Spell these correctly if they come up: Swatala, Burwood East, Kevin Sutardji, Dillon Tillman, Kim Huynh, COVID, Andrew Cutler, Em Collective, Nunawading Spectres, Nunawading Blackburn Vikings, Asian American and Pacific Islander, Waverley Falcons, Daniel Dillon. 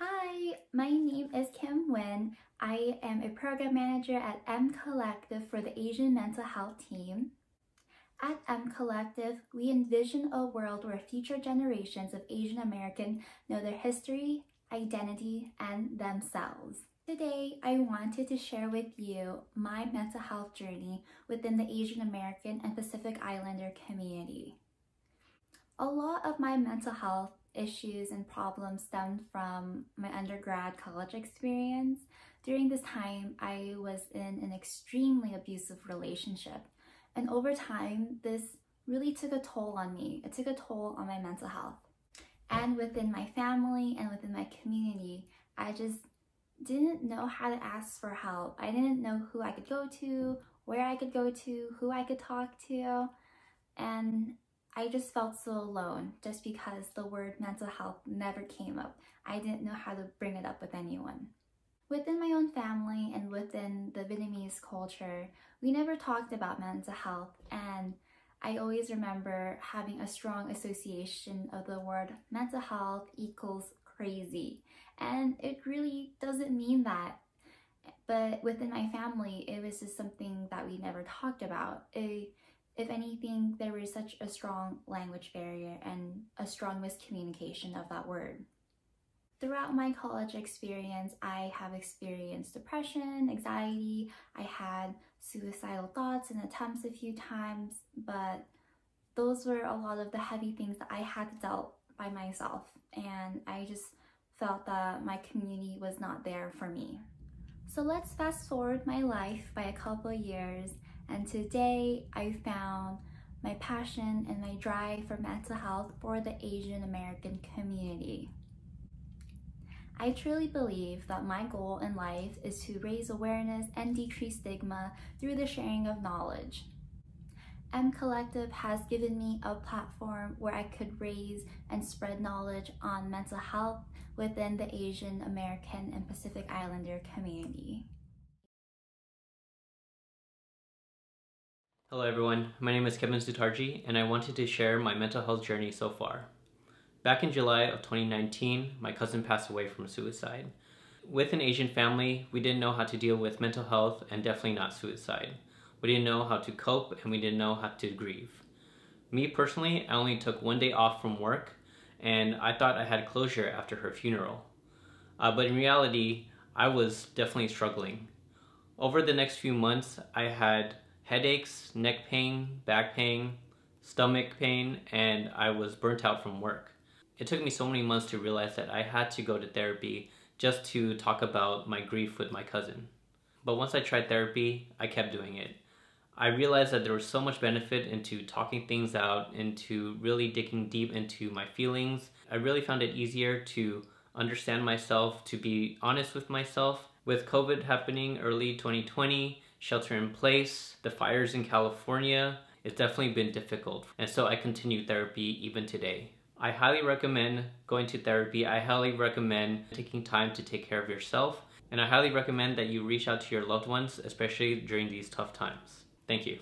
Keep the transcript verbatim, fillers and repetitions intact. Hi, my name is Kim Huynh. I am a program manager at Em Collective for the Asian Mental Health team. At Em Collective, we envision a world where future generations of Asian Americans know their history, identity, and themselves. Today, I wanted to share with you my mental health journey within the Asian American and Pacific Islander community. A lot of my mental health issues and problems stemmed from my undergrad college experience. During this time, I was in an extremely abusive relationship, and over time, this really took a toll on me. It took a toll on my mental health. And within my family and within my community, I just didn't know how to ask for help. I didn't know who I could go to, where I could go to, who I could talk to, and I just felt so alone just because the word mental health never came up. I didn't know how to bring it up with anyone. Within my own family and within the Vietnamese culture, we never talked about mental health, and I always remember having a strong association of the word mental health equals crazy, and it really doesn't mean that. But within my family, it was just something that we never talked about. It, If anything, there was such a strong language barrier and a strong miscommunication of that word. Throughout my college experience, I have experienced depression, anxiety. I had suicidal thoughts and attempts a few times, but those were a lot of the heavy things that I had to deal by myself, and I just felt that my community was not there for me. So let's fast forward my life by a couple of years, and today I found my passion and my drive for mental health for the Asian American community. I truly believe that my goal in life is to raise awareness and decrease stigma through the sharing of knowledge. Em Collective has given me a platform where I could raise and spread knowledge on mental health within the Asian American and Pacific Islander community. Hello everyone, my name is Kevin Sutardji, and I wanted to share my mental health journey so far. Back in July of twenty nineteen, my cousin passed away from suicide. With an Asian family, we didn't know how to deal with mental health, and definitely not suicide. We didn't know how to cope, and we didn't know how to grieve. Me personally, I only took one day off from work, and I thought I had closure after her funeral. Uh, but in reality, I was definitely struggling. Over the next few months, I had headaches, neck pain, back pain, stomach pain, and I was burnt out from work. It took me so many months to realize that I had to go to therapy just to talk about my grief with my cousin. But once I tried therapy, I kept doing it. I realized that there was so much benefit into talking things out, into really digging deep into my feelings. I really found it easier to understand myself, to be honest with myself. With COVID happening early twenty twenty, shelter in place, the fires in California, it's definitely been difficult. And so I continue therapy even today. I highly recommend going to therapy. I highly recommend taking time to take care of yourself. And I highly recommend that you reach out to your loved ones, especially during these tough times. Thank you.